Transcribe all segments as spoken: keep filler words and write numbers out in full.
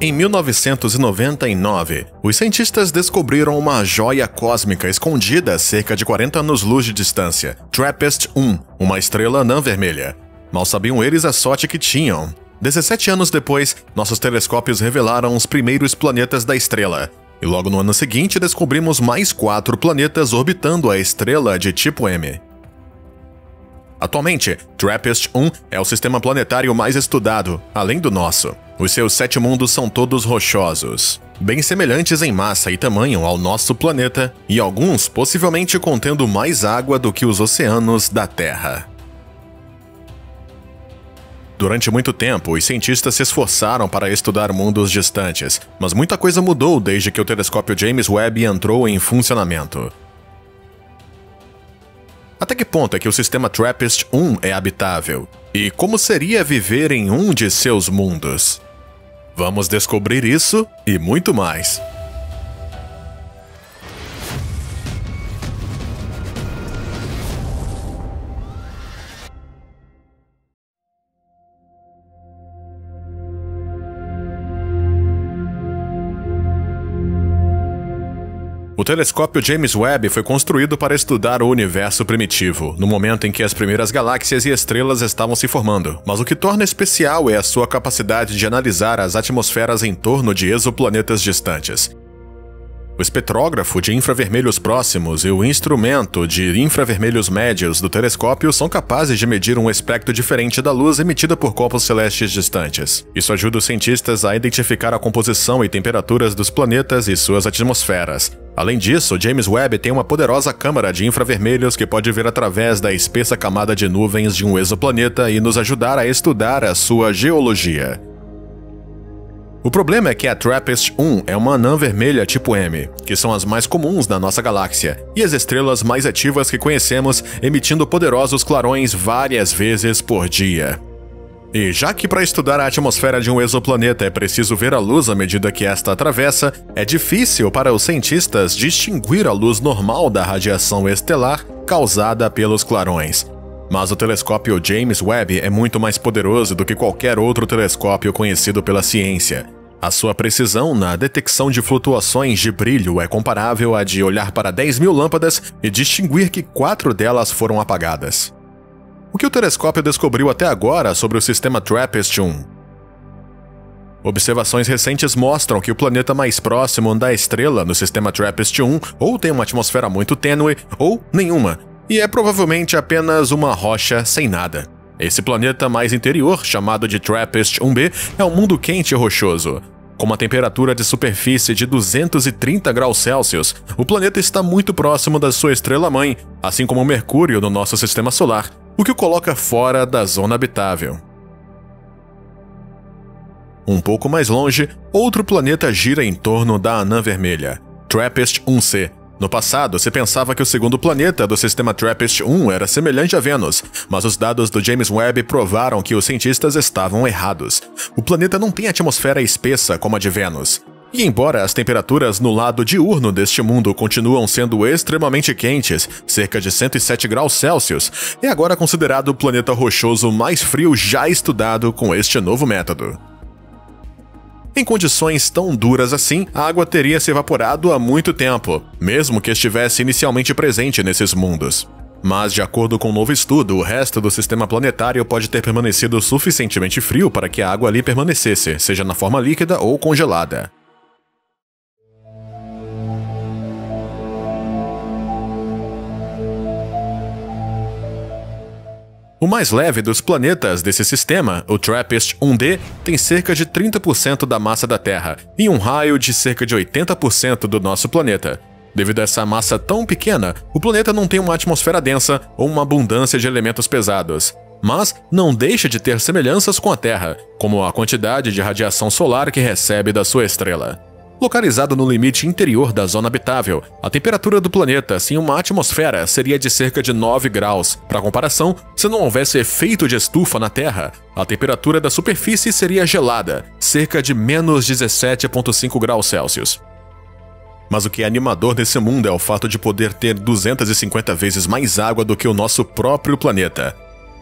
Em mil novecentos e noventa e nove, os cientistas descobriram uma joia cósmica escondida a cerca de quarenta anos-luz de distância, TRAPPIST um, uma estrela anã vermelha. Mal sabiam eles a sorte que tinham. dezessete anos depois, nossos telescópios revelaram os primeiros planetas da estrela. E logo no ano seguinte, descobrimos mais quatro planetas orbitando a estrela de tipo M. Atualmente, TRAPPIST um é o sistema planetário mais estudado, além do nosso. Os seus sete mundos são todos rochosos, bem semelhantes em massa e tamanho ao nosso planeta, e alguns possivelmente contendo mais água do que os oceanos da Terra. Durante muito tempo, os cientistas se esforçaram para estudar mundos distantes, mas muita coisa mudou desde que o telescópio James Webb entrou em funcionamento. Até que ponto é que o sistema TRAPPIST um é habitável? E como seria viver em um de seus mundos? Vamos descobrir isso e muito mais! O telescópio James Webb foi construído para estudar o universo primitivo, no momento em que as primeiras galáxias e estrelas estavam se formando, mas o que torna especial é a sua capacidade de analisar as atmosferas em torno de exoplanetas distantes. O espectrógrafo de infravermelhos próximos e o instrumento de infravermelhos médios do telescópio são capazes de medir um espectro diferente da luz emitida por corpos celestes distantes. Isso ajuda os cientistas a identificar a composição e temperaturas dos planetas e suas atmosferas. Além disso, James Webb tem uma poderosa câmara de infravermelhos que pode ver através da espessa camada de nuvens de um exoplaneta e nos ajudar a estudar a sua geologia. O problema é que a TRAPPIST um é uma anã vermelha tipo M, que são as mais comuns na nossa galáxia, e as estrelas mais ativas que conhecemos, emitindo poderosos clarões várias vezes por dia. E já que para estudar a atmosfera de um exoplaneta é preciso ver a luz à medida que esta atravessa, é difícil para os cientistas distinguir a luz normal da radiação estelar causada pelos clarões. Mas o telescópio James Webb é muito mais poderoso do que qualquer outro telescópio conhecido pela ciência. A sua precisão na detecção de flutuações de brilho é comparável à de olhar para dez mil lâmpadas e distinguir que quatro delas foram apagadas. O que o telescópio descobriu até agora sobre o sistema TRAPPIST um? Observações recentes mostram que o planeta mais próximo da estrela no sistema TRAPPIST um ou tem uma atmosfera muito tênue ou nenhuma, e é provavelmente apenas uma rocha sem nada. Esse planeta mais interior, chamado de TRAPPIST um b, é um mundo quente e rochoso. Com uma temperatura de superfície de duzentos e trinta graus Celsius, o planeta está muito próximo da sua estrela-mãe, assim como Mercúrio no nosso sistema solar, o que o coloca fora da zona habitável. Um pouco mais longe, outro planeta gira em torno da anã vermelha, TRAPPIST um c. No passado, se pensava que o segundo planeta do sistema TRAPPIST um era semelhante a Vênus, mas os dados do James Webb provaram que os cientistas estavam errados. O planeta não tem atmosfera espessa como a de Vênus. E embora as temperaturas no lado diurno deste mundo continuam sendo extremamente quentes, cerca de cento e sete graus Celsius, é agora considerado o planeta rochoso mais frio já estudado com este novo método. Em condições tão duras assim, a água teria se evaporado há muito tempo, mesmo que estivesse inicialmente presente nesses mundos. Mas, de acordo com um novo estudo, o resto do sistema planetário pode ter permanecido suficientemente frio para que a água ali permanecesse, seja na forma líquida ou congelada. O mais leve dos planetas desse sistema, o TRAPPIST um d, tem cerca de trinta por cento da massa da Terra e um raio de cerca de oitenta por cento do nosso planeta. Devido a essa massa tão pequena, o planeta não tem uma atmosfera densa ou uma abundância de elementos pesados. Mas não deixa de ter semelhanças com a Terra, como a quantidade de radiação solar que recebe da sua estrela. Localizado no limite interior da zona habitável, a temperatura do planeta sem uma atmosfera seria de cerca de nove graus. Para comparação, se não houvesse efeito de estufa na Terra, a temperatura da superfície seria gelada, cerca de menos dezessete vírgula cinco graus Celsius. Mas o que é animador nesse mundo é o fato de poder ter duzentas e cinquenta vezes mais água do que o nosso próprio planeta.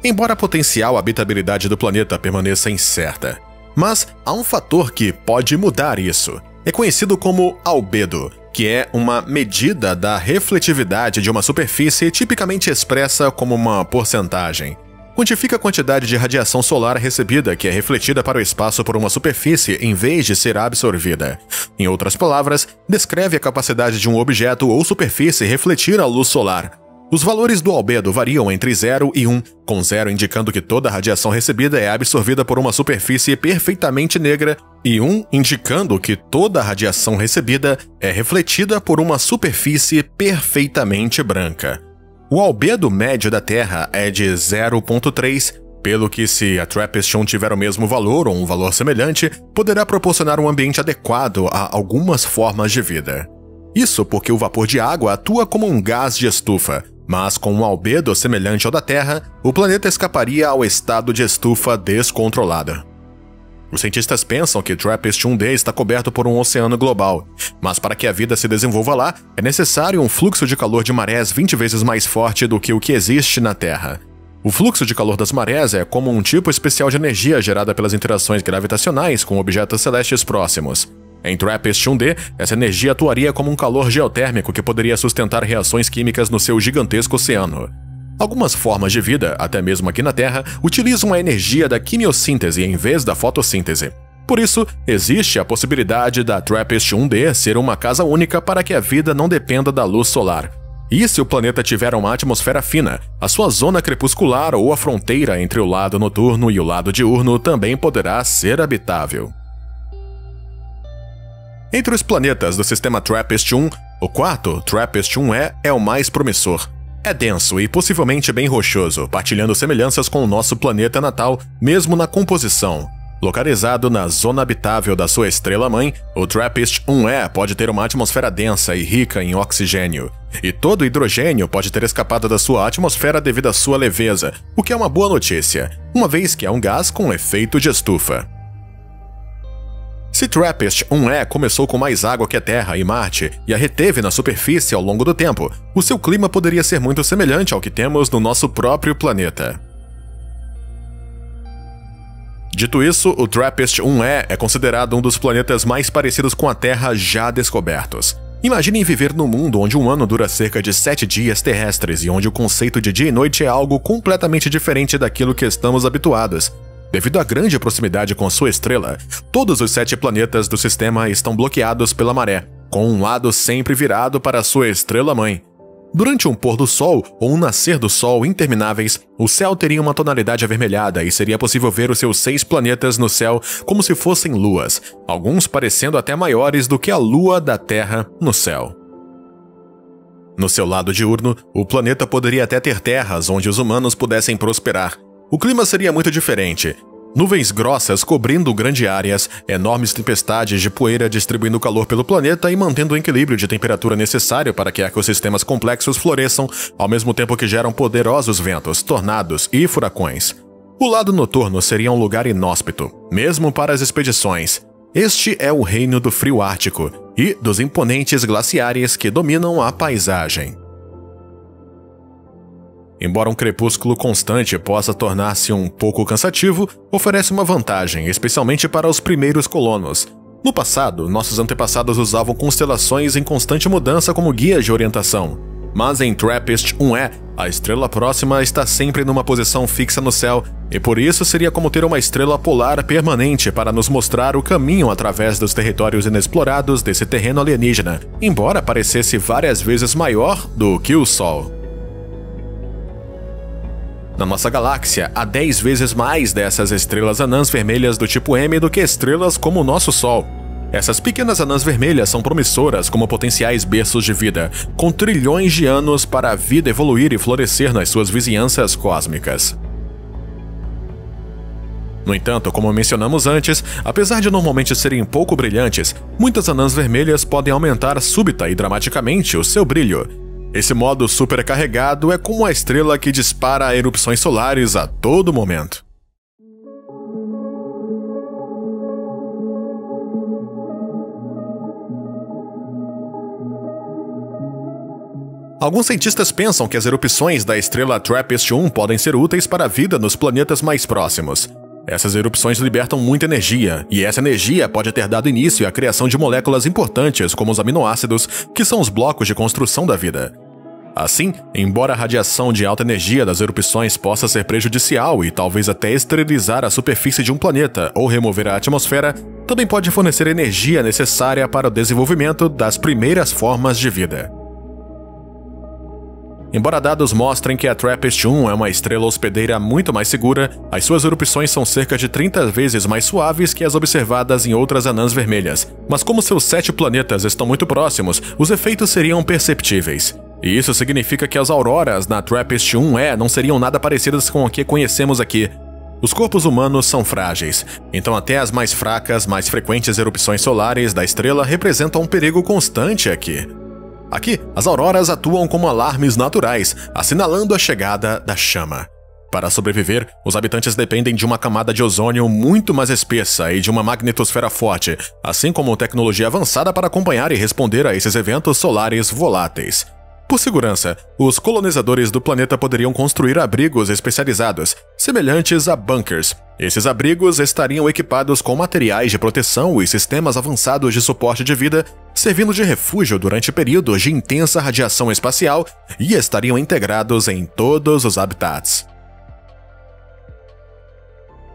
Embora a potencial habitabilidade do planeta permaneça incerta, Mas há um fator que pode mudar isso. É conhecido como albedo, que é uma medida da refletividade de uma superfície tipicamente expressa como uma porcentagem. Quantifica a quantidade de radiação solar recebida que é refletida para o espaço por uma superfície em vez de ser absorvida. Em outras palavras, descreve a capacidade de um objeto ou superfície refletir a luz solar. Os valores do albedo variam entre zero e um, com zero indicando que toda a radiação recebida é absorvida por uma superfície perfeitamente negra e um indicando que toda a radiação recebida é refletida por uma superfície perfeitamente branca. O albedo médio da Terra é de zero vírgula três, pelo que se a TRAPPIST um tiver o mesmo valor ou um valor semelhante, poderá proporcionar um ambiente adequado a algumas formas de vida. Isso porque o vapor de água atua como um gás de estufa, mas com um albedo semelhante ao da Terra, o planeta escaparia ao estado de estufa descontrolada. Os cientistas pensam que TRAPPIST um D está coberto por um oceano global, mas para que a vida se desenvolva lá, é necessário um fluxo de calor de marés vinte vezes mais forte do que o que existe na Terra. O fluxo de calor das marés é como um tipo especial de energia gerada pelas interações gravitacionais com objetos celestes próximos. Em TRAPPIST um D, essa energia atuaria como um calor geotérmico que poderia sustentar reações químicas no seu gigantesco oceano. Algumas formas de vida, até mesmo aqui na Terra, utilizam a energia da quimiossíntese em vez da fotossíntese. Por isso, existe a possibilidade da TRAPPIST um D ser uma casa única para que a vida não dependa da luz solar. E se o planeta tiver uma atmosfera fina, a sua zona crepuscular ou a fronteira entre o lado noturno e o lado diurno também poderá ser habitável. Entre os planetas do sistema TRAPPIST um, o quarto, TRAPPIST um E, é o mais promissor. É denso e possivelmente bem rochoso, partilhando semelhanças com o nosso planeta natal, mesmo na composição. Localizado na zona habitável da sua estrela-mãe, o TRAPPIST um E pode ter uma atmosfera densa e rica em oxigênio. E todo hidrogênio pode ter escapado da sua atmosfera devido à sua leveza, o que é uma boa notícia, uma vez que é um gás com efeito de estufa. Se TRAPPIST um E começou com mais água que a Terra e Marte e a reteve na superfície ao longo do tempo, o seu clima poderia ser muito semelhante ao que temos no nosso próprio planeta. Dito isso, o TRAPPIST um E é considerado um dos planetas mais parecidos com a Terra já descobertos. Imaginem viver num mundo onde um ano dura cerca de sete dias terrestres e onde o conceito de dia e noite é algo completamente diferente daquilo que estamos habituados. Devido à grande proximidade com sua estrela, todos os sete planetas do sistema estão bloqueados pela maré, com um lado sempre virado para sua estrela-mãe. Durante um pôr do sol ou um nascer do sol intermináveis, o céu teria uma tonalidade avermelhada e seria possível ver os seus seis planetas no céu como se fossem luas, alguns parecendo até maiores do que a lua da Terra no céu. No seu lado diurno, o planeta poderia até ter terras onde os humanos pudessem prosperar. O clima seria muito diferente. Nuvens grossas cobrindo grandes áreas, enormes tempestades de poeira distribuindo calor pelo planeta e mantendo o equilíbrio de temperatura necessário para que ecossistemas complexos floresçam, ao mesmo tempo que geram poderosos ventos, tornados e furacões. O lado noturno seria um lugar inóspito, mesmo para as expedições. Este é o reino do frio ártico e dos imponentes glaciares que dominam a paisagem. Embora um crepúsculo constante possa tornar-se um pouco cansativo, oferece uma vantagem, especialmente para os primeiros colonos. No passado, nossos antepassados usavam constelações em constante mudança como guias de orientação. Mas em TRAPPIST um E, a estrela próxima está sempre numa posição fixa no céu, e por isso seria como ter uma estrela polar permanente para nos mostrar o caminho através dos territórios inexplorados desse terreno alienígena, embora parecesse várias vezes maior do que o Sol. Na nossa galáxia, há dez vezes mais dessas estrelas anãs vermelhas do tipo M do que estrelas como o nosso Sol. Essas pequenas anãs vermelhas são promissoras como potenciais berços de vida, com trilhões de anos para a vida evoluir e florescer nas suas vizinhanças cósmicas. No entanto, como mencionamos antes, apesar de normalmente serem pouco brilhantes, muitas anãs vermelhas podem aumentar súbita e dramaticamente o seu brilho. Esse modo supercarregado é como a estrela que dispara erupções solares a todo momento. Alguns cientistas pensam que as erupções da estrela TRAPPIST um podem ser úteis para a vida nos planetas mais próximos. Essas erupções libertam muita energia, e essa energia pode ter dado início à criação de moléculas importantes como os aminoácidos, que são os blocos de construção da vida. Assim, embora a radiação de alta energia das erupções possa ser prejudicial e talvez até esterilizar a superfície de um planeta ou remover a atmosfera, também pode fornecer energia necessária para o desenvolvimento das primeiras formas de vida. Embora dados mostrem que a TRAPPIST um é uma estrela hospedeira muito mais segura, as suas erupções são cerca de trinta vezes mais suaves que as observadas em outras anãs vermelhas, mas como seus sete planetas estão muito próximos, os efeitos seriam perceptíveis. E isso significa que as auroras na TRAPPIST um E não seriam nada parecidas com o que conhecemos aqui. Os corpos humanos são frágeis, então até as mais fracas, mais frequentes erupções solares da estrela representam um perigo constante aqui. Aqui, as auroras atuam como alarmes naturais, assinalando a chegada da chama. Para sobreviver, os habitantes dependem de uma camada de ozônio muito mais espessa e de uma magnetosfera forte, assim como tecnologia avançada para acompanhar e responder a esses eventos solares voláteis. Por segurança, os colonizadores do planeta poderiam construir abrigos especializados, semelhantes a bunkers. Esses abrigos estariam equipados com materiais de proteção e sistemas avançados de suporte de vida, servindo de refúgio durante períodos de intensa radiação espacial e estariam integrados em todos os habitats.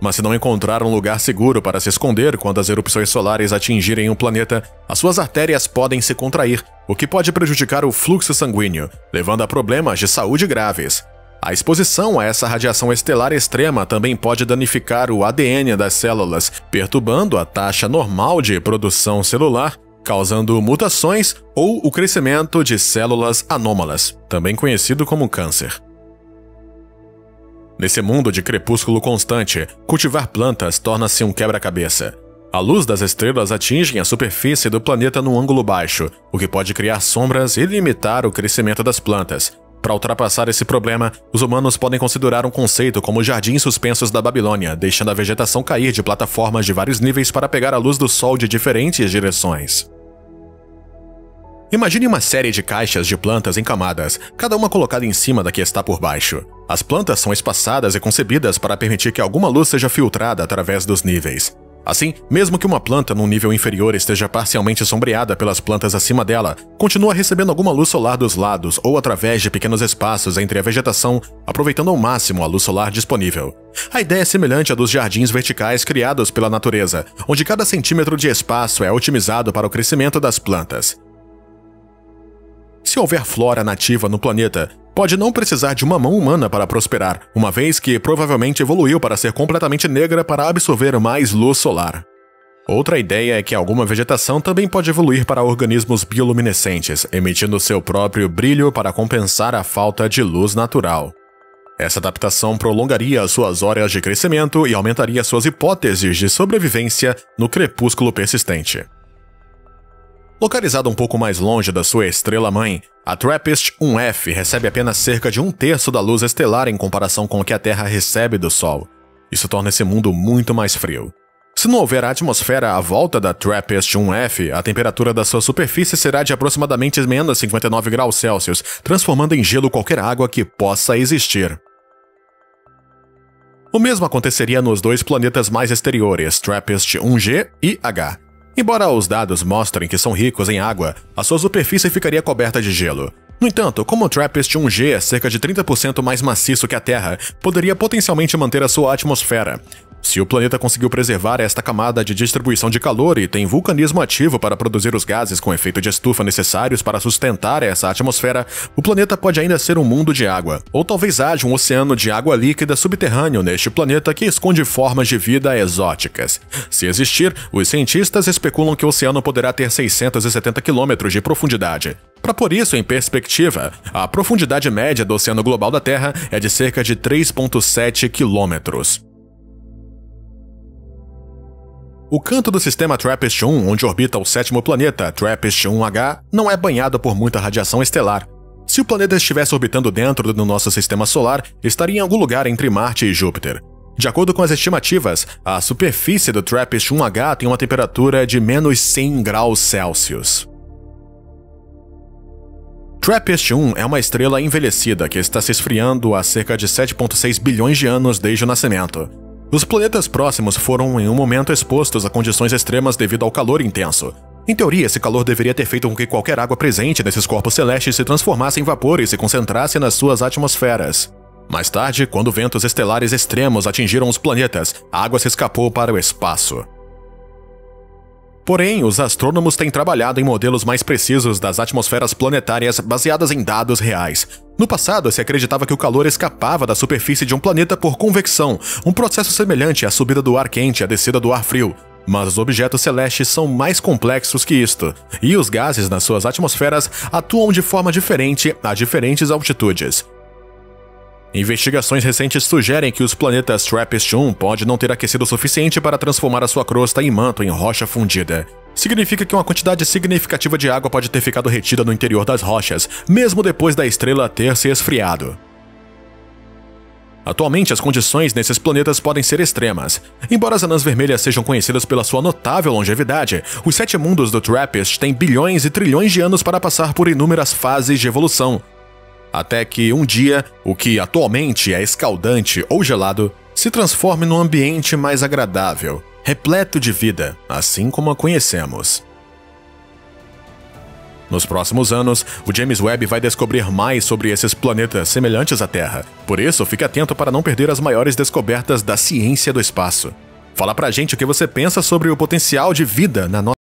Mas se não encontrar um lugar seguro para se esconder quando as erupções solares atingirem um planeta, as suas artérias podem se contrair, o que pode prejudicar o fluxo sanguíneo, levando a problemas de saúde graves. A exposição a essa radiação estelar extrema também pode danificar o A D N das células, perturbando a taxa normal de produção celular, causando mutações ou o crescimento de células anômalas, também conhecido como câncer. Nesse mundo de crepúsculo constante, cultivar plantas torna-se um quebra-cabeça. A luz das estrelas atinge a superfície do planeta num ângulo baixo, o que pode criar sombras e limitar o crescimento das plantas. Para ultrapassar esse problema, os humanos podem considerar um conceito como jardins suspensos da Babilônia, deixando a vegetação cair de plataformas de vários níveis para pegar a luz do sol de diferentes direções. Imagine uma série de caixas de plantas em camadas, cada uma colocada em cima da que está por baixo. As plantas são espaçadas e concebidas para permitir que alguma luz seja filtrada através dos níveis. Assim, mesmo que uma planta num nível inferior esteja parcialmente sombreada pelas plantas acima dela, continua recebendo alguma luz solar dos lados ou através de pequenos espaços entre a vegetação, aproveitando ao máximo a luz solar disponível. A ideia é semelhante à dos jardins verticais criados pela natureza, onde cada centímetro de espaço é otimizado para o crescimento das plantas. Se houver flora nativa no planeta, pode não precisar de uma mão humana para prosperar, uma vez que provavelmente evoluiu para ser completamente negra para absorver mais luz solar. Outra ideia é que alguma vegetação também pode evoluir para organismos bioluminescentes, emitindo seu próprio brilho para compensar a falta de luz natural. Essa adaptação prolongaria suas horas de crescimento e aumentaria suas hipóteses de sobrevivência no crepúsculo persistente. Localizada um pouco mais longe da sua estrela-mãe, a TRAPPIST um F recebe apenas cerca de um terço da luz estelar em comparação com o que a Terra recebe do Sol. Isso torna esse mundo muito mais frio. Se não houver atmosfera à volta da TRAPPIST um F, a temperatura da sua superfície será de aproximadamente menos cinquenta e nove graus Celsius, transformando em gelo qualquer água que possa existir. O mesmo aconteceria nos dois planetas mais exteriores, TRAPPIST um G e H. Embora os dados mostrem que são ricos em água, a sua superfície ficaria coberta de gelo. No entanto, como o TRAPPIST um G é cerca de trinta por cento mais maciço que a Terra, poderia potencialmente manter a sua atmosfera. Se o planeta conseguiu preservar esta camada de distribuição de calor e tem vulcanismo ativo para produzir os gases com efeito de estufa necessários para sustentar essa atmosfera, o planeta pode ainda ser um mundo de água, ou talvez haja um oceano de água líquida subterrâneo neste planeta que esconde formas de vida exóticas. Se existir, os cientistas especulam que o oceano poderá ter seiscentos e setenta quilômetros de profundidade. Para pôr isso em perspectiva, a profundidade média do oceano global da Terra é de cerca de três vírgula sete quilômetros. O canto do sistema TRAPPIST um, onde orbita o sétimo planeta, TRAPPIST um H, não é banhado por muita radiação estelar. Se o planeta estivesse orbitando dentro do nosso sistema solar, estaria em algum lugar entre Marte e Júpiter. De acordo com as estimativas, a superfície do TRAPPIST um H tem uma temperatura de menos cem graus Celsius. TRAPPIST um é uma estrela envelhecida que está se esfriando há cerca de sete vírgula seis bilhões de anos desde o nascimento. Os planetas próximos foram em um momento expostos a condições extremas devido ao calor intenso. Em teoria, esse calor deveria ter feito com que qualquer água presente nesses corpos celestes se transformasse em vapor e se concentrasse nas suas atmosferas. Mais tarde, quando ventos estelares extremos atingiram os planetas, a água se escapou para o espaço. Porém, os astrônomos têm trabalhado em modelos mais precisos das atmosferas planetárias baseadas em dados reais. No passado, se acreditava que o calor escapava da superfície de um planeta por convecção, um processo semelhante à subida do ar quente e à descida do ar frio. Mas os objetos celestes são mais complexos que isto, e os gases nas suas atmosferas atuam de forma diferente a diferentes altitudes. Investigações recentes sugerem que os planetas TRAPPIST um pode não ter aquecido o suficiente para transformar a sua crosta e manto em rocha fundida. Significa que uma quantidade significativa de água pode ter ficado retida no interior das rochas, mesmo depois da estrela ter se esfriado. Atualmente, as condições nesses planetas podem ser extremas. Embora as anãs vermelhas sejam conhecidas pela sua notável longevidade, os sete mundos do TRAPPIST têm bilhões e trilhões de anos para passar por inúmeras fases de evolução. Até que, um dia, o que atualmente é escaldante ou gelado, se transforme num ambiente mais agradável, repleto de vida, assim como a conhecemos. Nos próximos anos, o James Webb vai descobrir mais sobre esses planetas semelhantes à Terra. Por isso, fique atento para não perder as maiores descobertas da ciência do espaço. Fala pra gente o que você pensa sobre o potencial de vida na nossa